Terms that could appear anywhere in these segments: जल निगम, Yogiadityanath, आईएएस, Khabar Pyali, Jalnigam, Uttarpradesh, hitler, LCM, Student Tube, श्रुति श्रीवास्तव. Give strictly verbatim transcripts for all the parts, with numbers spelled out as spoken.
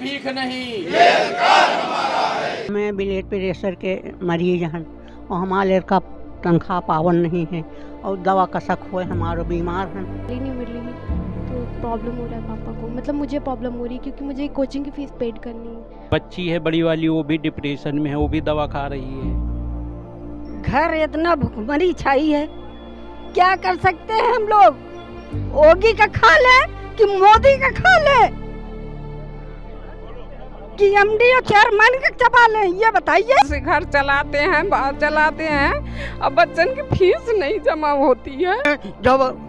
भीख नहीं। ये कार हमारा है। मैं ब्लड प्रेशर के मरीज हैं और हमारे का तनख्वाह पावन नहीं है और दवा कसक हुए हमारे बीमार हैं। नहीं मिल रही तो प्रॉब्लम हो रहा है पापा को, मतलब मुझे प्रॉब्लम हो रही है क्योंकि मुझे कोचिंग की फीस पेड करनी है। बच्ची है बड़ी वाली, वो भी डिप्रेशन में है, वो भी दवा खा रही है। घर इतना भुखमरी छाई है, क्या कर सकते हैं हम लोग। योगी का खा ले कि मोदी का खा ले कि एमडी और चेयरमैन का चबा ले, ये बताइए। घर चलाते हैं, बाहर चलाते हैं, अब बच्चन की फीस नहीं जमा होती है। जब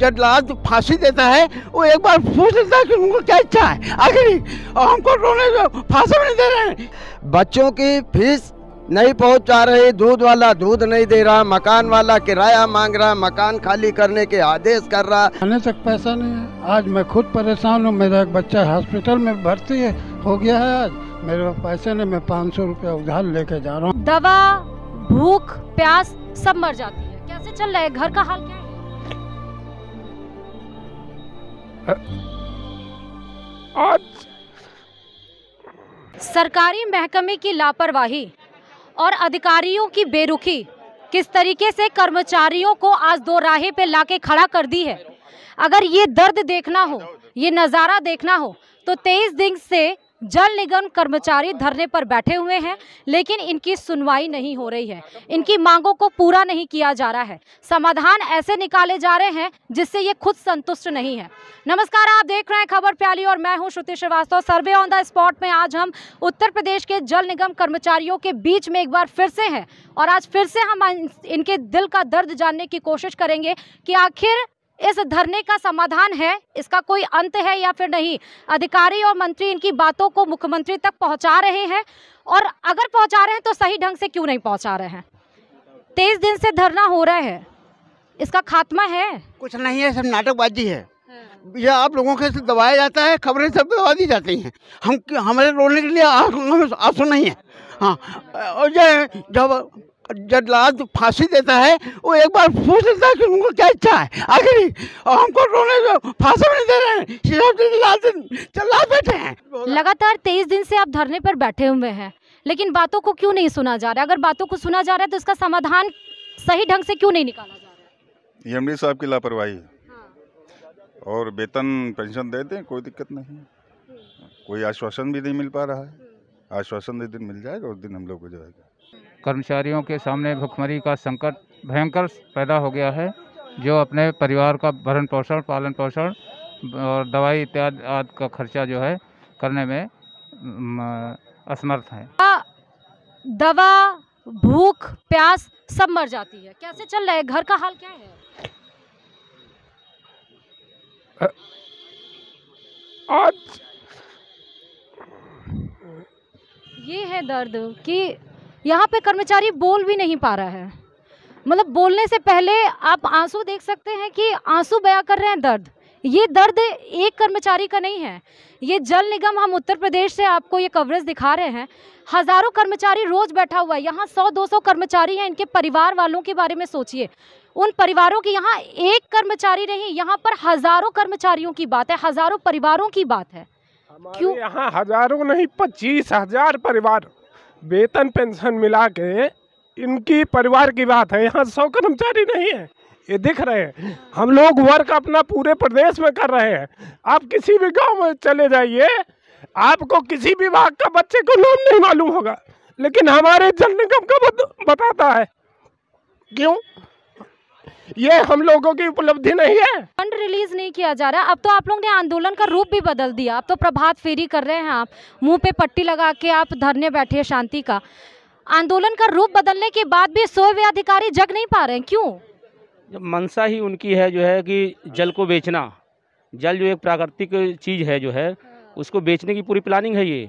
जजलाद फांसी देता है वो एक बार पूछ लेता है कि उनको क्या इच्छा है आखिरी, और हमको रोने दो, फांसी में नहीं दे रहे हैं। बच्चों की फीस नहीं पहुंचा रही, दूध वाला दूध नहीं दे रहा, मकान वाला किराया मांग रहा, मकान खाली करने के आदेश कर रहा, खाने तक पैसा नहीं है। आज मैं खुद परेशान हूँ, मेरा एक बच्चा हॉस्पिटल में भर्ती है, हो गया है, आज मेरे पैसे नहीं, मैं पाँच सौ रूपया उधार लेके जा रहा हूँ। दवा, भूख, प्यास सब मर जाती है। कैसे चल रहा है घर का हाल, क्या है आज। सरकारी महकमे की लापरवाही और अधिकारियों की बेरुखी, किस तरीके से कर्मचारियों को आज दो राहे पे लाके खड़ा कर दी है। अगर ये दर्द देखना हो, ये नज़ारा देखना हो तो तेईस दिन से जल निगम कर्मचारी धरने पर बैठे हुए हैं, लेकिन इनकी सुनवाई नहीं हो रही है, इनकी मांगों को पूरा नहीं किया जा रहा है, समाधान ऐसे निकाले जा रहे हैं जिससे ये खुद संतुष्ट नहीं है। नमस्कार, आप देख रहे हैं खबर प्याली और मैं हूं श्रुति श्रीवास्तव। Survey on the spot में आज हम उत्तर प्रदेश के जल निगम कर्मचारियों के बीच में एक बार फिर से हैं और आज फिर से हम इनके दिल का दर्द जानने की कोशिश करेंगे कि आखिर इस धरने का समाधान है, इसका कोई अंत है या फिर नहीं। अधिकारी और मंत्री इनकी बातों को मुख्यमंत्री तक पहुंचा रहे हैं और अगर पहुंचा रहे हैं तो सही ढंग से क्यों नहीं पहुंचा रहे हैं। तेईस दिन से धरना हो रहा है, इसका खात्मा है? कुछ नहीं है, सब नाटकबाजी है। यह आप लोगों के से दबाया जाता है, खबरें सब दबा दी जाती हैं। हम हमारे रोने के लिए आंसू नहीं है। हाँ, और जब जजलाद फांसी देता है वो एक बार पूछ लेता है कि उनको क्या इच्छा है आखिरी, और हमको रोने दो, फांसी में नहीं दे रहे हैं, जजलाद बैठे हैं। लगातार तेईस दिन से आप धरने पर बैठे हुए हैं लेकिन बातों को क्यों नहीं सुना जा रहा है? अगर बातों को सुना जा रहा है तो इसका समाधान सही ढंग से क्यों नहीं निकाला जा रहा है? एमडी साहब की लापरवाही। हाँ। और वेतन पेंशन दे दें, कोई दिक्कत नहीं। कोई आश्वासन भी नहीं मिल पा रहा है, आश्वासन जिस दिन मिल जाएगा उस दिन हम लोग को जाएगा। कर्मचारियों के सामने भुखमरी का संकट भयंकर पैदा हो गया है, जो अपने परिवार का भरण पोषण, पालन पोषण और दवाई इत्यादि आदि का खर्चा जो है करने में असमर्थ है। दवा, भूख, प्यास सब मर जाती है। कैसे चल रहा है घर का हाल, क्या है आज। ये है दर्द कि यहाँ पे कर्मचारी बोल भी नहीं पा रहा है, मतलब बोलने से पहले आप आंसू देख सकते हैं कि आंसू बयां कर रहे हैं दर्द। ये दर्द एक कर्मचारी का नहीं है, ये जल निगम, हम उत्तर प्रदेश से आपको ये कवरेज दिखा रहे हैं, हज़ारों कर्मचारी रोज़ बैठा हुआ है यहाँ। सौ दो सौ कर्मचारी हैं, इनके परिवार वालों के बारे में सोचिए, उन परिवारों की। यहाँ एक कर्मचारी नहीं, यहाँ पर हज़ारों कर्मचारियों की बात है, हज़ारों परिवारों की बात है। क्यों यहाँ हज़ारों नहीं, पच्चीस हज़ार परिवार वेतन पेंशन मिला के इनकी परिवार की बात है। यहाँ सौ कर्मचारी नहीं है, ये दिख रहे हैं। हम लोग वर्क अपना पूरे प्रदेश में कर रहे हैं, आप किसी भी गांव में चले जाइए, आपको किसी भी विभाग का बच्चे को नाम नहीं मालूम होगा, लेकिन हमारे जल निगम का बताता है। क्यों? ये हम लोगों की उपलब्धि नहीं है। फंड रिलीज नहीं किया जा रहा है। अब तो आप लोग ने आंदोलन का रूप भी बदल दिया, अब तो प्रभात फेरी कर रहे हैं आप, मुंह पे पट्टी लगा के आप धरने बैठे हैं शांति का। आंदोलन का रूप बदलने के बाद भी सोए हुए अधिकारी जग नहीं पा रहे हैं, क्यों? मनसा ही उनकी है जो है कि जल को बेचना। जल जो एक प्राकृतिक चीज़ है जो है उसको बेचने की पूरी प्लानिंग है ये,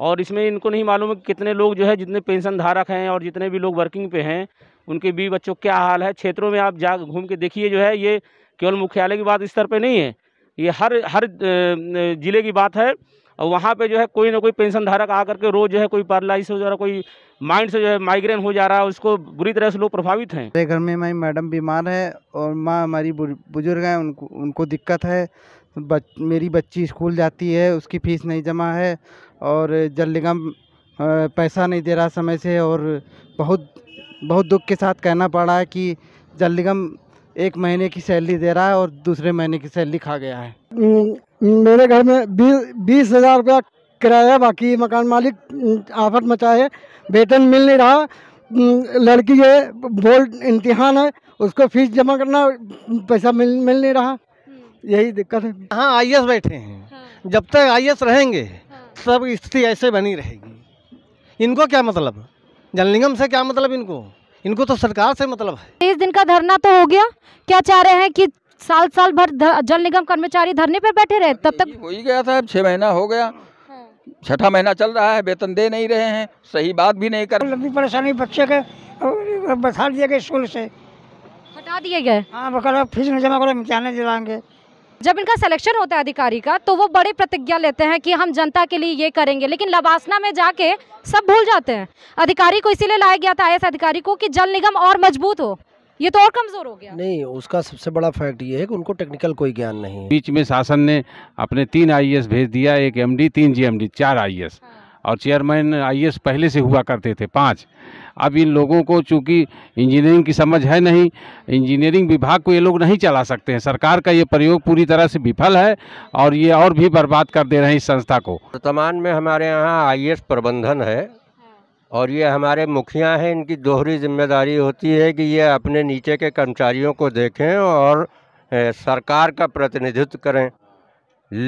और इसमें इनको नहीं मालूम है कितने लोग जो है, जितने पेंशन धारक हैं और जितने भी लोग वर्किंग पे हैं, उनके बीवी बच्चों क्या हाल है। क्षेत्रों में आप जा घूम के देखिए जो है, ये केवल मुख्यालय की बात स्तर पे नहीं है, ये हर हर ज़िले की बात है। और वहाँ पे जो है कोई ना कोई पेंशन धारक आकर के रोज़ जो है कोई पैरालिसिस हो जा रहा, कोई माइंड से जो है माइग्रेन हो जा रहा है, उसको बुरी तरह से लोग प्रभावित हैं। मेरे घर में मेरी मैडम बीमार है और माँ हमारी बुजुर्ग हैं, उनको उनको दिक्कत है, बच, मेरी बच्ची स्कूल जाती है, उसकी फ़ीस नहीं जमा है और जल निगम पैसा नहीं दे रहा समय से। और बहुत बहुत दुख के साथ कहना पड़ा है कि जल निगम एक महीने की सैलरी दे रहा है और दूसरे महीने की सैलरी खा गया है। मेरे घर में बीस बीस हज़ार रुपया किराया, बाकी मकान मालिक आफत मचाए, वेतन मिल नहीं रहा। लड़की है, बोर्ड इम्तिहान है, उसको फीस जमा करना, पैसा मिल मिल नहीं रहा, यही दिक्कत है। हाँ, आई ए एस बैठे हैं, हाँ। जब तक आई ए एस रहेंगे, हाँ। सब स्थिति ऐसे बनी रहेगी। इनको क्या मतलब, जल निगम से क्या मतलब, इनको इनको तो सरकार से मतलब है। तेईस दिन का धरना तो हो गया, क्या चाह रहे हैं कि साल साल भर जल निगम कर्मचारी धरने पर बैठे रहे? तब तक हो ही गया था, छः महीना हो गया, छठा महीना चल रहा है, वेतन दे नहीं रहे हैं, सही बात भी नहीं कर। लंबी परेशानी, बच्चे के बैठा दिए गए, स्कूल से हटा दिए गए। हाँ, फीस नहीं जमा करो, इम्तिहान दिलाएंगे। जब इनका सिलेक्शन होता है अधिकारी का, तो वो बड़ी प्रतिज्ञा लेते हैं कि हम जनता के लिए ये करेंगे, लेकिन लबासना में जाके सब भूल जाते हैं। अधिकारी को इसीलिए लाया गया था, आईएएस अधिकारी को, कि जल निगम और मजबूत हो, ये तो और कमजोर हो गया। नहीं, उसका सबसे बड़ा फैक्ट ये है कि उनको टेक्निकल कोई ज्ञान नहीं। बीच में शासन ने अपने तीन आईएएस भेज दिया, एक एमडी, तीन जीएमडी, चार आईएएस और चेयरमैन आईएएस पहले से हुआ करते थे, पाँच। अब इन लोगों को चूँकि इंजीनियरिंग की समझ है नहीं, इंजीनियरिंग विभाग को ये लोग नहीं चला सकते हैं। सरकार का ये प्रयोग पूरी तरह से विफल है और ये और भी बर्बाद कर दे रहे हैं इस संस्था को। वर्तमान में हमारे यहाँ आईएएस प्रबंधन है और ये हमारे मुखिया हैं, इनकी दोहरी जिम्मेदारी होती है कि ये अपने नीचे के कर्मचारियों को देखें और सरकार का प्रतिनिधित्व करें,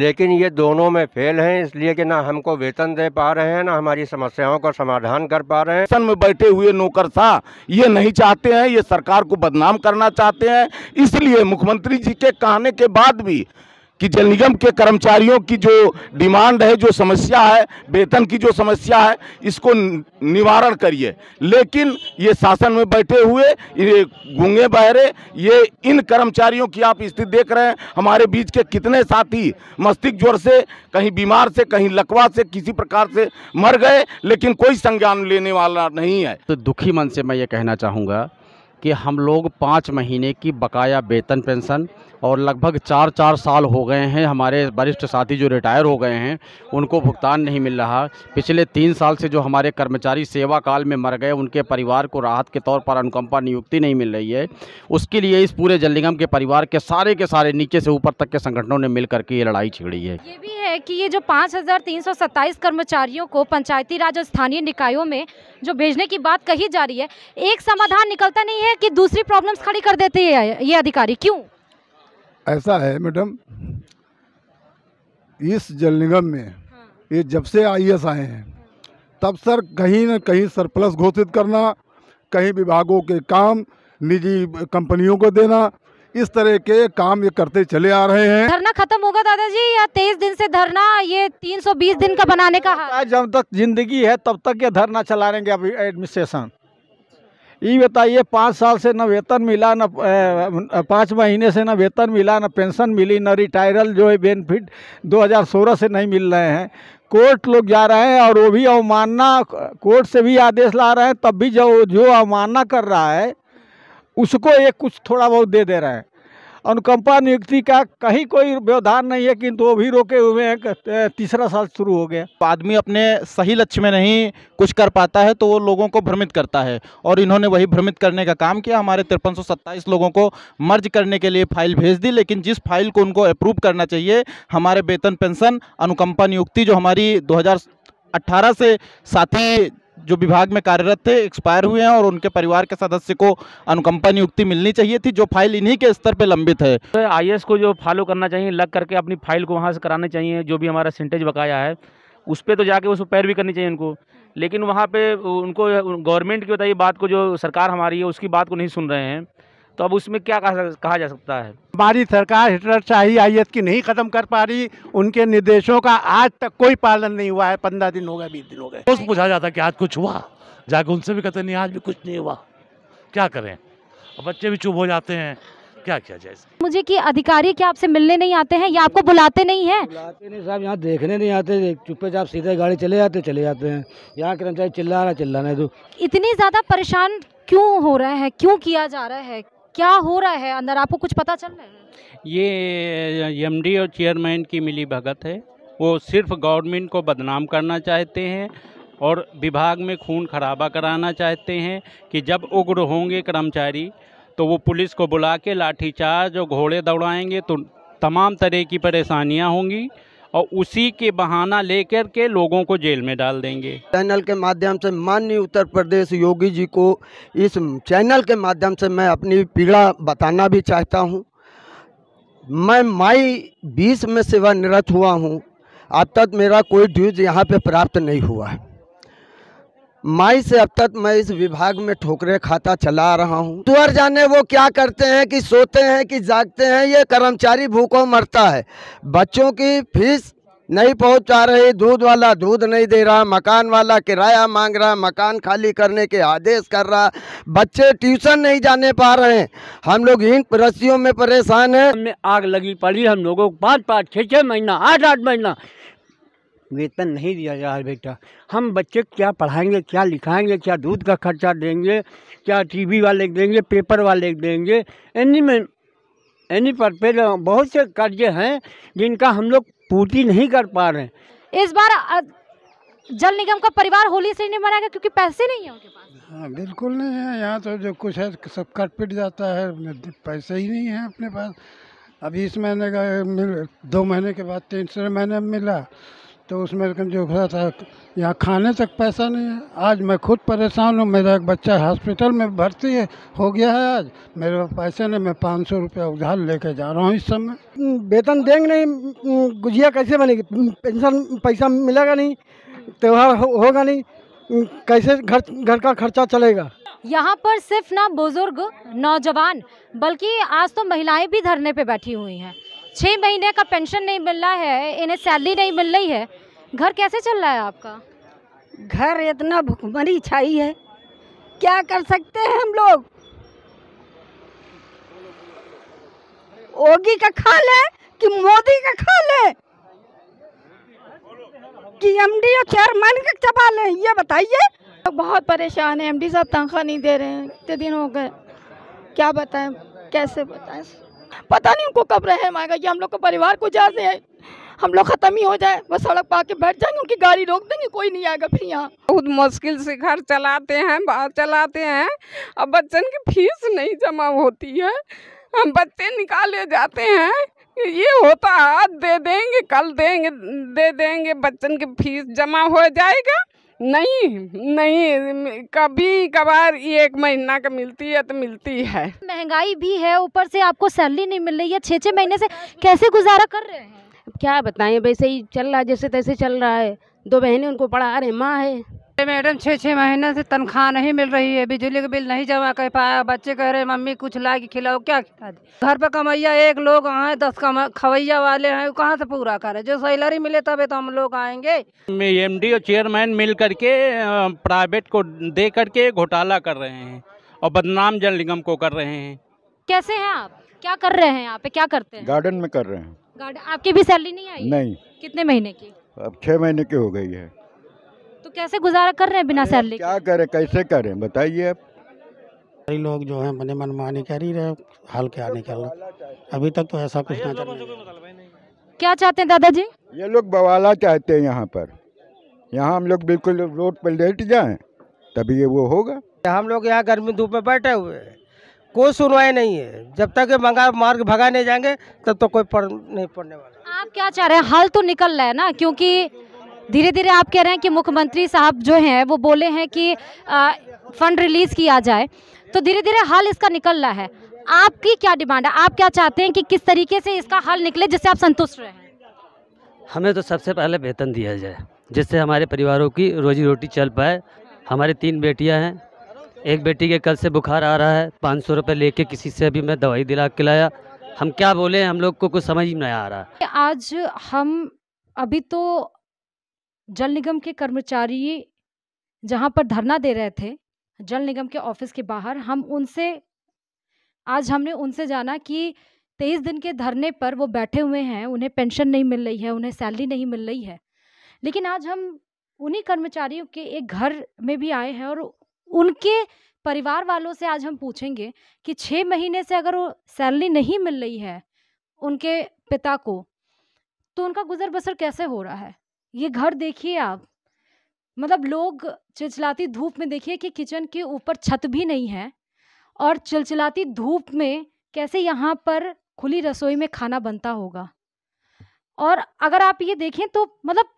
लेकिन ये दोनों में फेल हैं, इसलिए कि ना हमको वेतन दे पा रहे हैं, ना हमारी समस्याओं का समाधान कर पा रहे हैं। सन में बैठे हुए नौकरशाह ये नहीं चाहते हैं, ये सरकार को बदनाम करना चाहते हैं। इसलिए मुख्यमंत्री जी के कहने के बाद भी कि जल निगम के कर्मचारियों की जो डिमांड है, जो समस्या है, वेतन की जो समस्या है, इसको निवारण करिए, लेकिन ये शासन में बैठे हुए ये गूंगे बहरे, ये इन कर्मचारियों की आप स्थिति देख रहे हैं। हमारे बीच के कितने साथी मस्तिष्क ज्वर से, कहीं बीमार से, कहीं लकवा से, किसी प्रकार से मर गए, लेकिन कोई संज्ञान लेने वाला नहीं है। तो दुखी मन से मैं ये कहना चाहूँगा कि हम लोग पाँच महीने की बकाया वेतन पेंशन और लगभग चार चार साल हो गए हैं, हमारे वरिष्ठ साथी जो रिटायर हो गए हैं उनको भुगतान नहीं मिल रहा। पिछले तीन साल से जो हमारे कर्मचारी सेवा काल में मर गए, उनके परिवार को राहत के तौर पर अनुकंपा नियुक्ति नहीं मिल रही है। उसके लिए इस पूरे जल निगम के परिवार के सारे के सारे नीचे से ऊपर तक के संगठनों ने मिल करके ये लड़ाई छिड़ी है। ये भी है कि ये जो पाँच हज़ार तीन सौ सत्ताईस कर्मचारियों को पंचायती राज और स्थानीय निकायों में जो भेजने की बात कही जा रही है, एक समाधान निकलता नहीं है कि दूसरी प्रॉब्लम्स खड़ी कर देते हैं ये अधिकारी, क्यों ऐसा है? मैडम, इस जल निगम में, हाँ। ये जब से आईएएस आए हैं, हाँ। तब सर कहीं न कहीं सरप्लस घोषित करना, कहीं विभागों के काम निजी कंपनियों को देना, इस तरह के काम ये करते चले आ रहे हैं। धरना खत्म होगा दादाजी या तेईस दिन से धरना ये तीन सौ बीस दिन का बनाने का? जब तक जिंदगी है तब तक ये धरना चला रहेंगे एडमिनिस्ट्रेशन। ये बताइए, पाँच साल से ना वेतन मिला, ना पाँच महीने से ना वेतन मिला, ना पेंशन मिली, ना रिटायरल जो है बेनिफिट दो हज़ार सोलह से नहीं मिल रहे हैं। कोर्ट लोग जा रहे हैं और वो भी अवमानना, कोर्ट से भी आदेश ला रहे हैं, तब भी जो जो अवमानना कर रहा है उसको ये कुछ थोड़ा बहुत दे दे रहे हैं। अनुकंपा नियुक्ति का कहीं कोई व्यवधान नहीं है, किंतु वो भी रोके हुए हैं, तीसरा साल शुरू हो गया। आदमी अपने सही लक्ष्य में नहीं कुछ कर पाता है तो वो लोगों को भ्रमित करता है और इन्होंने वही भ्रमित करने का काम किया। हमारे तिरपन सौ सत्ताईस लोगों को मर्ज करने के लिए फाइल भेज दी, लेकिन जिस फाइल को उनको अप्रूव करना चाहिए, हमारे वेतन पेंशन अनुकंपा नियुक्ति जो हमारी दो हज़ार अट्ठारह से साथी जो विभाग में कार्यरत थे एक्सपायर हुए हैं और उनके परिवार के सदस्य को अनुकंपा नियुक्ति मिलनी चाहिए थी, जो फाइल इन्हीं के स्तर पे लंबित है। तो आईएएस को जो फॉलो करना चाहिए, लग करके अपनी फाइल को वहाँ से कराने चाहिए। जो भी हमारा सेंटेज बकाया है उस पर तो जाके उसको पैरवी करनी चाहिए उनको, लेकिन वहाँ पे उनको गवर्नमेंट की बताइए बात को, जो सरकार हमारी है उसकी बात को नहीं सुन रहे हैं, तो अब उसमें क्या कहा जा सकता है? हमारी सरकार हिटलरशाही आईएएस की नहीं खत्म कर पा रही, उनके निर्देशों का आज तक कोई पालन नहीं हुआ है। पंद्रह दिन हो गए, बीस दिन हो गए, रोज पूछा जाता कि आज कुछ हुआ, जाके उनसे भी कहते नहीं आज भी कुछ नहीं हुआ। क्या करें, बच्चे भी चुप हो जाते हैं, क्या किया जाए? मुझे कि अधिकारी क्या आपसे मिलने नहीं आते हैं या आपको बुलाते नहीं है? बुलाते नहीं साहब, यहाँ देखने नहीं आते, चुपचाप सीधे गाड़ी चले जाते चले जाते हैं। यहाँ कर्मचारी चिल्ला रहा चिल्ला रहा है। इतनी ज्यादा परेशान क्यों हो रहा है, क्यों किया जा रहा है? क्या हो रहा है अंदर, आपको कुछ पता चल रहा है? ये एमडी और चेयरमैन की मिली भगत है। वो सिर्फ गवर्नमेंट को बदनाम करना चाहते हैं और विभाग में खून खराबा कराना चाहते हैं कि जब उग्र होंगे कर्मचारी तो वो पुलिस को बुला के लाठीचार्ज और घोड़े दौड़ाएंगे, तो तमाम तरह की परेशानियां होंगी और उसी के बहाना लेकर के लोगों को जेल में डाल देंगे। चैनल के माध्यम से माननीय उत्तर प्रदेश योगी जी को इस चैनल के माध्यम से मैं अपनी पीड़ा बताना भी चाहता हूं। मैं मई बीस में सेवानिवृत्त हुआ हूं, अब तक मेरा कोई ड्यूज यहां पे प्राप्त नहीं हुआ है। मई से अब तक मैं इस विभाग में ठोकरे खाता चला रहा हूँ। तुअर जाने वो क्या करते हैं कि सोते हैं कि जागते हैं, ये कर्मचारी भूखों मरता है। बच्चों की फीस नहीं पहुँचा रही, दूध वाला दूध नहीं दे रहा, मकान वाला किराया मांग रहा, मकान खाली करने के आदेश कर रहा, बच्चे ट्यूशन नहीं जाने पा रहे हैं। हम लोग इन रस्सियों में परेशान हैं। हमें आग लगी पड़ी, हम लोगों को पाँच पाँच छः छः महीना आठ आठ महीना वेतन नहीं दिया जा रहा। बेटा हम बच्चे क्या पढ़ाएंगे, क्या लिखाएंगे, क्या दूध का खर्चा देंगे, क्या टीवी वाले देंगे, पेपर वाले देंगे, एनी में एनी पर पे बहुत से कर्जे हैं जिनका हम लोग पूर्ति नहीं कर पा रहे हैं। इस बार जल निगम का परिवार होली से नहीं मनाएगा क्योंकि पैसे नहीं है उनके पास। हाँ बिल्कुल नहीं है, यहाँ तो जो कुछ है सब कट पिट जाता है, पैसे ही नहीं है अपने पास। अभी इस महीने का मिल, दो महीने के बाद तीसरे महीने में मिला तो उसमें जो हुआ था यहाँ खाने तक पैसा नहीं है। आज मैं खुद परेशान हूँ, मेरा एक बच्चा हॉस्पिटल में भर्ती है हो गया है, आज मेरे पास पैसे नहीं, मैं पाँच सौ रुपया उधार लेके जा रहा हूँ। इस समय वेतन देंगे नहीं, गुजिया कैसे बनेगी, पेंशन पैसा मिलेगा नहीं, त्यौहार हो, होगा नहीं, कैसे घर घर का खर्चा चलेगा। यहाँ पर सिर्फ ना बुजुर्ग नौजवान बल्कि आज तो महिलाएँ भी धरने पर बैठी हुई हैं। छः महीने का पेंशन नहीं मिल रहा है, इन्हें सैलरी नहीं मिल रही है, घर कैसे चल रहा है आपका? घर इतना भुखमरी छाई है, क्या कर सकते हैं हम लोग। योगी का खा ले कि मोदी का खा ले कि एमडी और चेयरमैन का चबा ले, ये बताइए। बहुत परेशान है, एमडी साहब तनख्वाह नहीं दे रहे हैं, इतने दिन हो गए, क्या बताएं कैसे बताएं। पता नहीं उनको कब रहम आएगा, ये हम लोग का परिवार को जैसे है, हम लोग खत्म ही हो जाए, बस सड़क पा के बैठ जाएंगे, उनकी गाड़ी रोक देंगे, कोई नहीं आएगा फिर यहाँ। बहुत मुश्किल से घर चलाते हैं, बाहर चलाते हैं, अब बच्चन की फीस नहीं जमा होती है, हम बच्चे निकाले जाते हैं, ये होता आज दे देंगे कल देंगे दे देंगे, बच्चन की फीस जमा हो जाएगा नहीं नहीं, कभी कभार ये एक महीना का मिलती है तो मिलती है। महंगाई भी है, ऊपर से आपको सैलरी नहीं मिल रही है, छः छः महीने से कैसे गुजारा कर रहे हैं क्या बताएं। वैसे ही चल रहा है, जैसे तैसे चल रहा है। दो बहनें उनको पढ़ा रहे, माँ है। मैडम छः छः महीने से तनख्वाह नहीं मिल रही है, बिजली का बिल नहीं जमा कर पाया, बच्चे कह रहे मम्मी कुछ ला के खिलाओ, क्या खिला दे। घर पर कमैया एक लोग आए, दस कम खवैया वाले हैं, वो कहाँ से पूरा करें। जो सैलरी मिले तभी तो हम लोग आएंगे। एमडी और चेयरमैन मिल करके प्राइवेट को दे करके घोटाला कर रहे हैं और बदनाम जल निगम को कर रहे हैं। कैसे है आप, क्या कर रहे हैं यहाँ पे, क्या करते हैं? गार्डन में कर रहे हैं। गार्डन आपकी भी सैलरी नहीं आई? नहीं। कितने महीने की? अब छह महीने की हो गई है। तो कैसे गुजारा कर रहे हैं बिना सैलरी? क्या करें, कैसे करें बताइए आप। कई लोग जो हैं बने मनमानी कर ही रहे, हाल क्या निकल रहा। अभी तक तो ऐसा कुछ नहीं चल। क्या चाहते हैं दादाजी? ये लोग बवाला चाहते हैं यहाँ पर। यहाँ हम लोग बिल्कुल रोड पर लेट जाएं तभी ये वो होगा। हम लोग यहाँ गर्मी धूप में बैठे हुए, कोई सुनवाई नहीं है। जब तक ये मंगा मार्ग भगा नहीं जाएंगे तब तो कोई नहीं पड़ने वाला। आप क्या चाह रहे हैं? हाल तो निकल रहा है ना, क्योंकि धीरे धीरे आप कह रहे हैं कि मुख्यमंत्री साहब जो हैं वो बोले हैं कि आ, फंड रिलीज किया जाए, तो धीरे धीरे हाल इसका निकल रहा है। आपकी क्या डिमांड है, आप क्या चाहते हैं कि किस तरीके से इसका हाल निकले जिससे आप संतुष्ट रहें? हमें तो सबसे पहले वेतन दिया जाए जिससे हमारे परिवारों की रोजी रोटी चल पाए। हमारी तीन बेटियाँ हैं, एक बेटी के कल से बुखार आ रहा है, पाँच सौ रुपये लेके किसी से भी मैं दवाई दिला के लाया। हम क्या बोले, हम लोग को कुछ समझ नहीं आ रहा। आज हम अभी तो जल निगम के कर्मचारी जहां पर धरना दे रहे थे जल निगम के ऑफिस के बाहर, हम उनसे आज हमने उनसे जाना कि तेईस दिन के धरने पर वो बैठे हुए हैं, उन्हें पेंशन नहीं मिल रही है, उन्हें सैलरी नहीं मिल रही है। लेकिन आज हम उन्हीं कर्मचारियों के एक घर में भी आए हैं और उनके परिवार वालों से आज हम पूछेंगे कि छः महीने से अगर वो सैलरी नहीं मिल रही है उनके पिता को, तो उनका गुजर बसर कैसे हो रहा है। ये घर देखिए आप, मतलब लोग चिलचिलाती धूप में देखिए कि किचन के ऊपर छत भी नहीं है और चिलचिलाती धूप में कैसे यहाँ पर खुली रसोई में खाना बनता होगा। और अगर आप ये देखें तो मतलब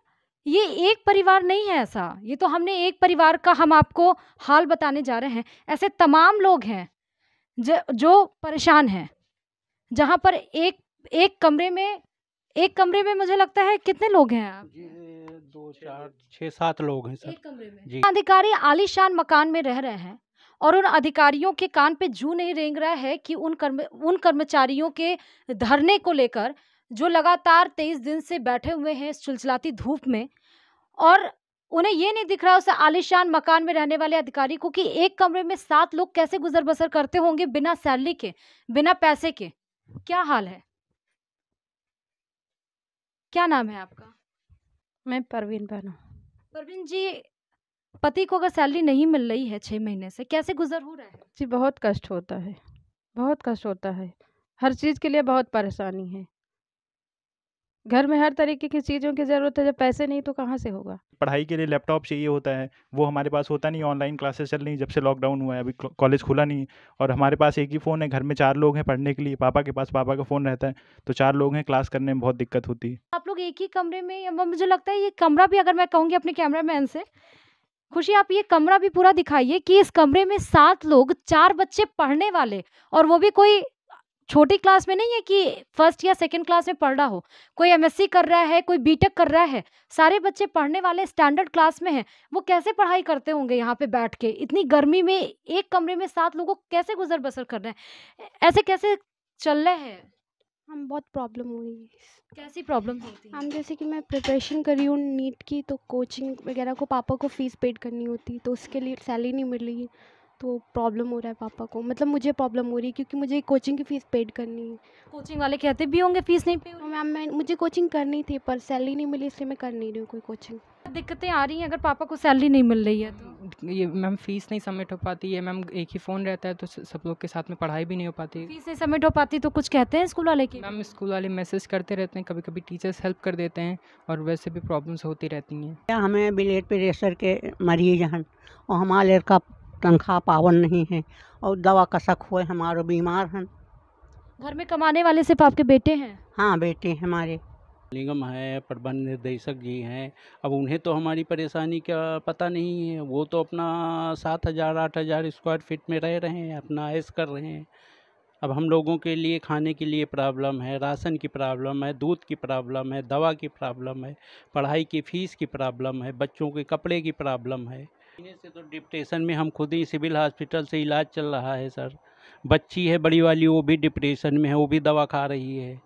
ये एक परिवार नहीं है ऐसा, ये तो हमने एक परिवार का हम आपको हाल बताने जा रहे हैं। ऐसे तमाम लोग हैं जो जो परेशान हैं, जहाँ पर एक एक कमरे में एक कमरे में मुझे लगता है कितने लोग हैं आप, दो चार छः सात लोग हैं सर एक कमरे में। अधिकारी आलीशान मकान में रह रहे हैं और उन अधिकारियों के कान पे जू नहीं रेंग रहा है कि उन कर्म उन कर्मचारियों के धरने को लेकर जो लगातार तेईस दिन से बैठे हुए हैं चिलचिलाती धूप में, और उन्हें ये नहीं दिख रहा उस आलीशान मकान में रहने वाले अधिकारी को कि एक कमरे में सात लोग कैसे गुजर बसर करते होंगे बिना सैलरी के, बिना पैसे के। क्या हाल है। क्या नाम है आपका। मैं परवीन बहन हूँ। परवीन जी, पति को अगर सैलरी नहीं मिल रही है छः महीने से, कैसे गुजर हो रहा है। जी बहुत कष्ट होता है, बहुत कष्ट होता है, हर चीज़ के लिए बहुत परेशानी है। घर में हर तरीके की चीज़ों की ज़रूरत है, जब पैसे नहीं तो कहाँ से होगा। पढ़ाई के लिए लैपटॉप चाहिए होता है, वो हमारे पास होता नहीं। ऑनलाइन क्लासेस चल रही हैं जब से लॉकडाउन हुआ है, अभी कॉलेज खुला नहीं है और हमारे पास एक ही फ़ोन है। घर में चार लोग हैं पढ़ने के लिए, पापा के पास पापा का फ़ोन रहता है, तो चार लोग हैं, क्लास करने में बहुत दिक्कत होती है। आप लोग एक ही कमरे में, मुझे लगता है ये कमरा भी, अगर मैं कहूँगी अपने कैमरा मैन से, खुशी आप ये कमरा भी पूरा दिखाइए कि इस कमरे में सात लोग, चार बच्चे पढ़ने वाले, और वो भी कोई छोटी क्लास में नहीं है कि फर्स्ट या सेकंड क्लास में पढ़ रहा हो, कोई एमएससी कर रहा है, कोई बीटेक कर रहा है, सारे बच्चे पढ़ने वाले स्टैंडर्ड क्लास में हैं। वो कैसे पढ़ाई करते होंगे यहाँ पे बैठ के, इतनी गर्मी में एक कमरे में सात लोगों को कैसे गुजर बसर कर रहे हैं, ऐसे कैसे चल रहे हैं। हम बहुत प्रॉब्लम हो रही है। कैसी प्रॉब्लम होती है। हम जैसे कि मैं प्रिपरेशन कर रही हूँ नीट की, तो कोचिंग वगैरह को पापा को फीस पेड करनी होती, तो उसके लिए सैलरी नहीं मिल रही है, तो प्रॉब्लम हो रहा है पापा को, मतलब मुझे प्रॉब्लम हो रही है क्योंकि मुझे कोचिंग की फ़ीस पेड करनी है। कोचिंग वाले कहते भी होंगे फ़ीस नहीं पे मैम, मैं मुझे कोचिंग करनी थी पर सैलरी नहीं मिली, इसलिए मैं कर नहीं रही हूँ कोई कोचिंग। दिक्कतें आ रही हैं अगर पापा को सैलरी नहीं मिल रही है तो। ये मैम फ़ीस नहीं सबमिट हो पाती है मैम, एक ही फ़ोन रहता है तो सब लोग के साथ में पढ़ाई भी नहीं हो पाती। फ़ीस नहीं सबमिट हो पाती तो कुछ कहते हैं स्कूल वाले की। मैम स्कूल वाले मैसेज करते रहते हैं, कभी कभी टीचर्स हेल्प कर देते हैं, और वैसे भी प्रॉब्लम्स होती रहती हैं। हमें ब्लड प्रेशर के मरीज हैं और हमारे लड़का तनख्वाह पावन नहीं है और दवा कसक हुए, हमारो बीमार हैं। घर में कमाने वाले सिर्फ आपके बेटे हैं। हाँ बेटे हमारे जलनिगम है, प्रबंध निदेशक जी हैं, अब उन्हें तो हमारी परेशानी का पता नहीं है। वो तो अपना सात हज़ार आठ हज़ार स्क्वायर फीट में रह रहे हैं, अपना ऐश कर रहे हैं। अब हम लोगों के लिए खाने के लिए प्रॉब्लम है, राशन की प्रॉब्लम है, दूध की प्रॉब्लम है, दवा की प्रॉब्लम है, पढ़ाई की फ़ीस की प्रॉब्लम है, बच्चों के कपड़े की प्रॉब्लम है। महीने से तो डिप्रेशन में हम खुद ही सिविल हॉस्पिटल से इलाज चल रहा है सर। बच्ची है बड़ी वाली, वो भी डिप्रेशन में है, वो भी दवा खा रही है।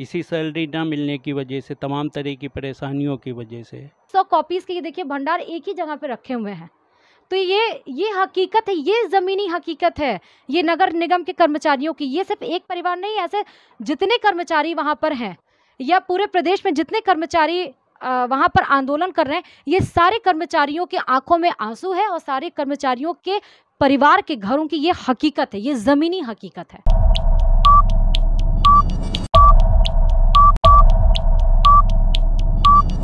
इसी सैलरी ना मिलने की वजह से, तमाम तरह की परेशानियों की वजह से। सौ कॉपीज़ के ये देखिए भंडार एक ही जगह पे रखे हुए हैं, तो ये ये हकीकत है, ये ज़मीनी हकीकत है। ये नगर निगम के कर्मचारियों की, ये सिर्फ एक परिवार नहीं, ऐसे जितने कर्मचारी वहाँ पर हैं या पूरे प्रदेश में जितने कर्मचारी वहाँ पर आंदोलन कर रहे हैं, ये सारे कर्मचारियों के आंखों में आंसू है और सारे कर्मचारियों के परिवार के घरों की ये हकीकत है, ये ज़मीनी हकीकत है।